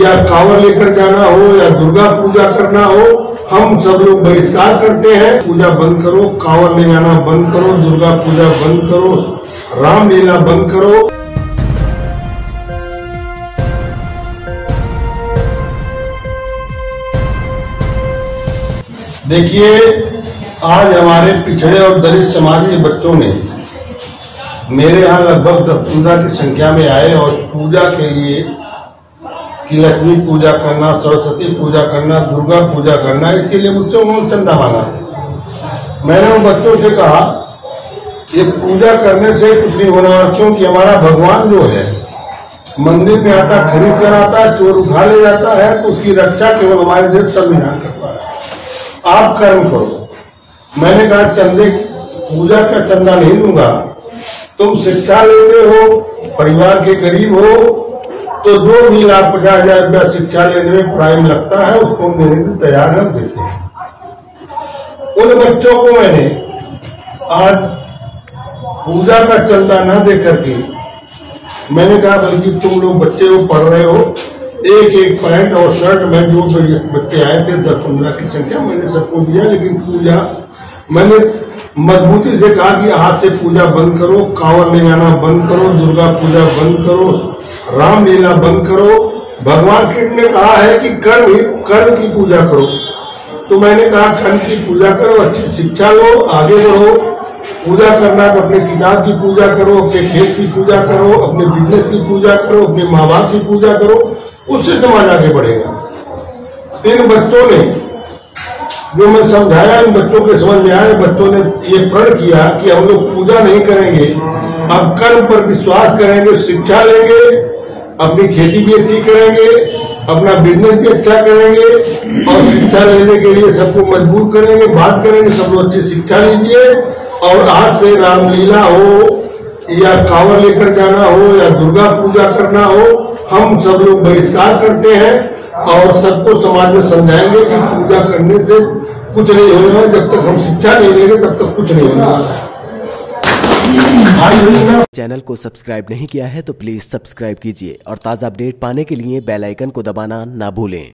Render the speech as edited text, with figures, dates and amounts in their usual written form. या कांवर लेकर जाना हो या दुर्गा पूजा करना हो, हम सब लोग बहिष्कार करते हैं। पूजा बंद करो, कांवर ले जाना बंद करो, दुर्गा पूजा बंद करो, रामलीला बंद करो। देखिए, आज हमारे पिछड़े और दलित समाज के बच्चों ने मेरे यहाँ लगभग 10-15 की संख्या में आए और पूजा के लिए कि लक्ष्मी पूजा करना, सरस्वती पूजा करना, दुर्गा पूजा करना, इसके लिए मुझसे उन्होंने चंदा मांगा। मैंने उन बच्चों से कहा ये पूजा करने से कुछ नहीं होना, क्योंकि हमारा भगवान जो है मंदिर में आता, खरीद कर आता, चोर उठा ले जाता है, तो उसकी रक्षा केवल हमारे देश संविधान करता है। आप कर्म करो। मैंने कहा चंदे, पूजा का चंदा नहीं दूंगा। तुम शिक्षा लेते हो, परिवार के गरीब हो, तो 2,50,000 रुपया शिक्षा लेने में प्राइम लगता है, उसको देने के तैयार हम देते हैं। उन बच्चों को मैंने आज पूजा का चंदा न दे करके मैंने कहा बल्कि तुम लोग बच्चे हो, पढ़ रहे हो, एक पैंट और शर्ट में जो बच्चे आए थे 10-15 की संख्या मैंने सबको दिया। लेकिन पूजा मैंने मजबूती से कहा कि हाथ से पूजा बंद करो, कांवर ले जाना बंद करो, दुर्गा पूजा बंद करो, रामलीला बंद करो। भगवान कृष्ण ने कहा है कि कर्म की पूजा करो, तो मैंने कहा कर्म की पूजा करो, अच्छी शिक्षा लो, आगे बढ़ो। पूजा करना तो अपने किताब की पूजा करो, अपने खेत की पूजा करो, अपने बिजनेस की पूजा करो, अपने माँ बाप की पूजा करो, उससे समाज आगे बढ़ेगा। इन बच्चों ने जो मैं समझाया, इन बच्चों के समझ में आया। बच्चों ने ये प्रण किया कि हम लोग पूजा नहीं करेंगे, अब कर्म पर विश्वास करेंगे, शिक्षा लेंगे, अपनी खेती भी अच्छी करेंगे, अपना बिजनेस भी अच्छा करेंगे और शिक्षा लेने के लिए सबको मजबूर करेंगे, बात करेंगे, सब लोग अच्छी शिक्षा लीजिए। और आज से रामलीला हो या कांवर लेकर जाना हो या दुर्गा पूजा करना हो, हम सब लोग बहिष्कार करते हैं और सबको समाज में समझाएंगे कि पूजा करने से कुछ नहीं होगा, जब तक हम शिक्षा नहीं लेंगे तब तक कुछ नहीं होगा। चैनल को सब्सक्राइब नहीं किया है तो प्लीज सब्सक्राइब कीजिए और ताज़ा अपडेट पाने के लिए बेल आइकन को दबाना ना भूलें।